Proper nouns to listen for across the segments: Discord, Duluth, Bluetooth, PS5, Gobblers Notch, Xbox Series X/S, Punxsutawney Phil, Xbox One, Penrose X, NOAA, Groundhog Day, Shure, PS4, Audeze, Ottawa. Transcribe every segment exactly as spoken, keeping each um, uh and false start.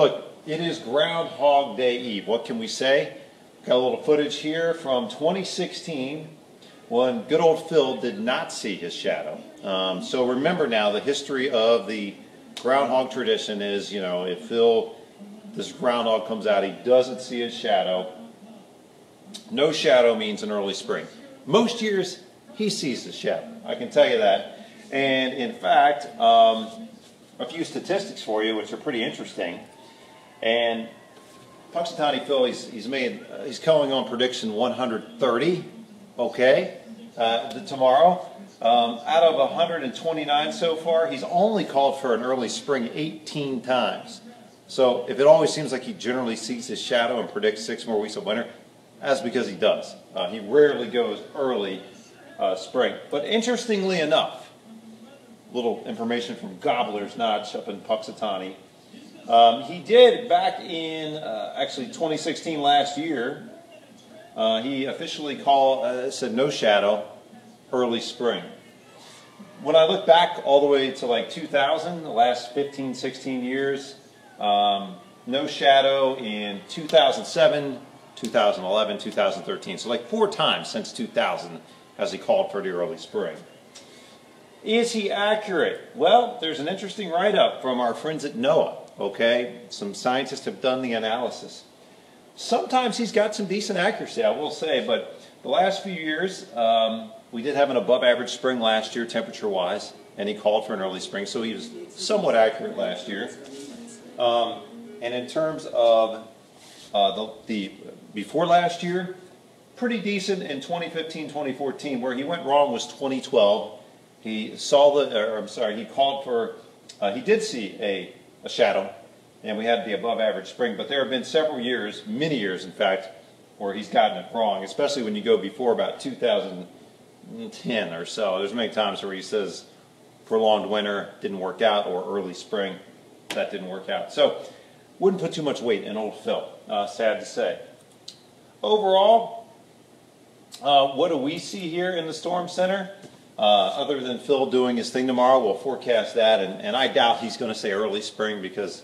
Look, it is Groundhog Day Eve. What can we say? Got a little footage here from twenty sixteen when good old Phil did not see his shadow. Um, so remember now, the history of the groundhog tradition is, you know, if Phil, this groundhog comes out, he doesn't see his shadow. No shadow means an early spring. Most years, he sees his shadow. I can tell you that. And in fact, um, a few statistics for you, which are pretty interesting. And Punxsutawney Phil, he's, he's made, uh, he's going on prediction one hundred thirty, okay, uh, the, tomorrow. Um, out of one hundred twenty-nine so far, he's only called for an early spring eighteen times. So if it always seems like he generally sees his shadow and predicts six more weeks of winter, that's because he does. Uh, he rarely goes early uh, spring. But interestingly enough, little information from Gobblers Notch up in Punxsutawney. Um, he did back in, uh, actually twenty sixteen, last year, uh, he officially called, uh, said no shadow, early spring. When I look back all the way to like two thousand, the last fifteen, sixteen years, um, no shadow in two thousand seven, two thousand eleven, two thousand thirteen, so like four times since two thousand has he called for the early spring. Is he accurate? Well, there's an interesting write-up from our friends at NOAA, okay? Some scientists have done the analysis. Sometimes he's got some decent accuracy, I will say, but the last few years, um, we did have an above-average spring last year, temperature-wise, and he called for an early spring, so he was somewhat accurate last year. Um, and in terms of uh, the, the before last year, pretty decent in twenty fifteen, twenty fourteen. Where he went wrong was twenty twelve. He saw the, or I'm sorry, he called for, uh, he did see a, a shadow, and we had the above average spring, but there have been several years, many years in fact, where he's gotten it wrong, especially when you go before about two thousand ten or so. There's many times where he says prolonged winter didn't work out, or early spring, that didn't work out. So, wouldn't put too much weight in old Phil, uh, sad to say. Overall, uh, what do we see here in the storm center? Uh, other than Phil doing his thing tomorrow, we'll forecast that, and, and I doubt he's going to say early spring, because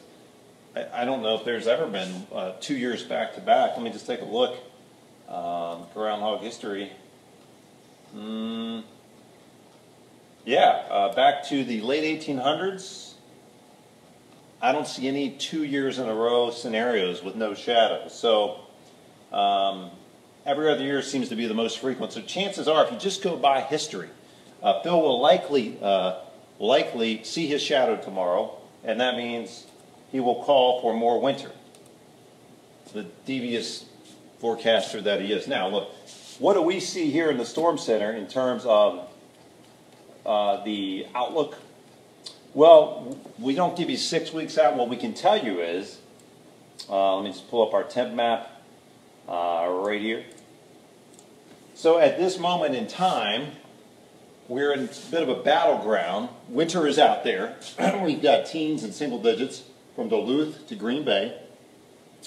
I, I don't know if there's ever been uh, two years back-to-back. Let me just take a look. Um, groundhog history. Mm, yeah, uh, back to the late eighteen hundreds, I don't see any two years in a row scenarios with no shadow. So um, every other year seems to be the most frequent. So chances are, if you just go by history, Uh, Phil will likely, uh, likely see his shadow tomorrow, and that means he will call for more winter. The devious forecaster that he is. Now, look, what do we see here in the storm center in terms of uh, the outlook? Well, we don't give you six weeks out. What we can tell you is, uh, let me just pull up our temp map uh, right here. So at this moment in time, we're in a bit of a battleground. Winter is out there. We've got teens and single digits from Duluth to Green Bay,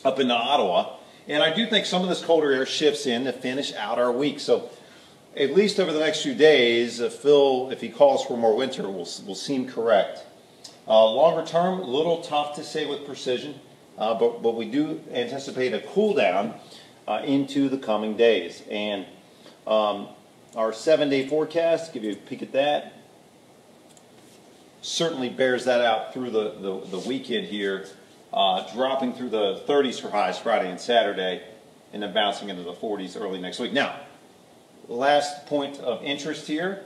up into Ottawa. And I do think some of this colder air shifts in to finish out our week. So at least over the next few days, uh, Phil, if he calls for more winter, will, will seem correct. Uh, longer term, a little tough to say with precision, uh, but, but we do anticipate a cool down uh, into the coming days. And um, our seven-day forecast, give you a peek at that, certainly bears that out through the, the, the weekend here, uh, dropping through the thirties for highs Friday and Saturday, and then bouncing into the forties early next week. Now, last point of interest here,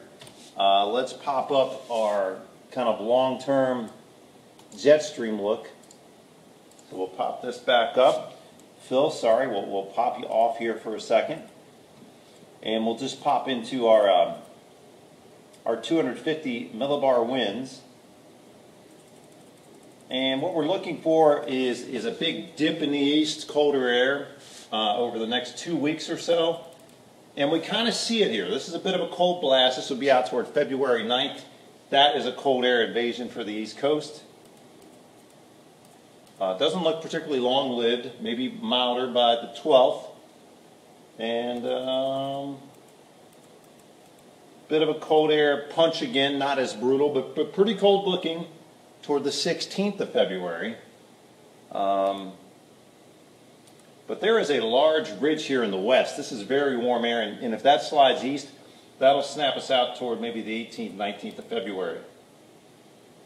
uh, let's pop up our kind of long-term jet stream look. So we'll pop this back up. Phil, sorry, we'll, we'll pop you off here for a second. And we'll just pop into our um, our two hundred fifty millibar winds, and what we're looking for is is a big dip in the east, colder air uh, over the next two weeks or so, and we kind of see it here. This is a bit of a cold blast. This will be out toward February ninth. That is a cold air invasion for the East Coast. Uh, doesn't look particularly long-lived. Maybe milder by the twelfth. And um, bit of a cold air punch again, not as brutal, but, but pretty cold looking toward the sixteenth of February. Um, but there is a large ridge here in the west. This is very warm air, and, and if that slides east, that'll snap us out toward maybe the eighteenth, nineteenth of February.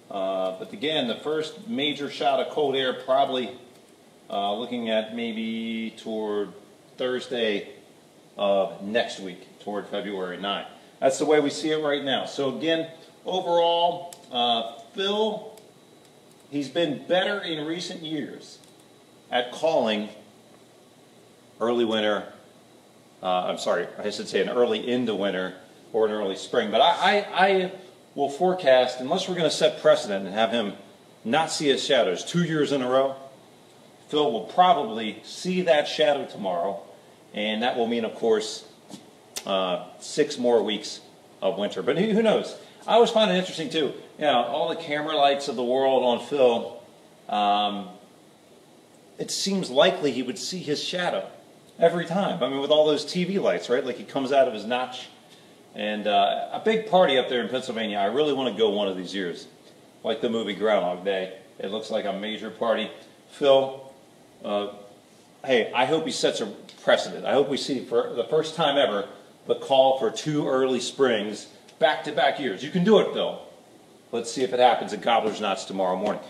Uh, but again, the first major shot of cold air probably uh, looking at maybe toward Thursday of next week, toward February ninth. That's the way we see it right now. So again, overall, uh, Phil, he's been better in recent years at calling early winter, uh, I'm sorry, I should say an early into winter or an early spring. But I, I, I will forecast, unless we're going to set precedent and have him not see his shadows two years in a row, Phil will probably see that shadow tomorrow, and that will mean, of course, uh, six more weeks of winter. But who, who knows? I always find it interesting, too. You know, all the camera lights of the world on Phil, um, it seems likely he would see his shadow every time. I mean, with all those T V lights, right? Like he comes out of his notch. And uh, a big party up there in Pennsylvania. I really want to go one of these years. Like the movie Groundhog Day. It looks like a major party. Phil, Uh, hey, I hope he sets a precedent. I hope we see, for the first time ever, the call for two early springs back-to-back years. You can do it, Phil. Let's see if it happens at Gobblers Notch tomorrow morning.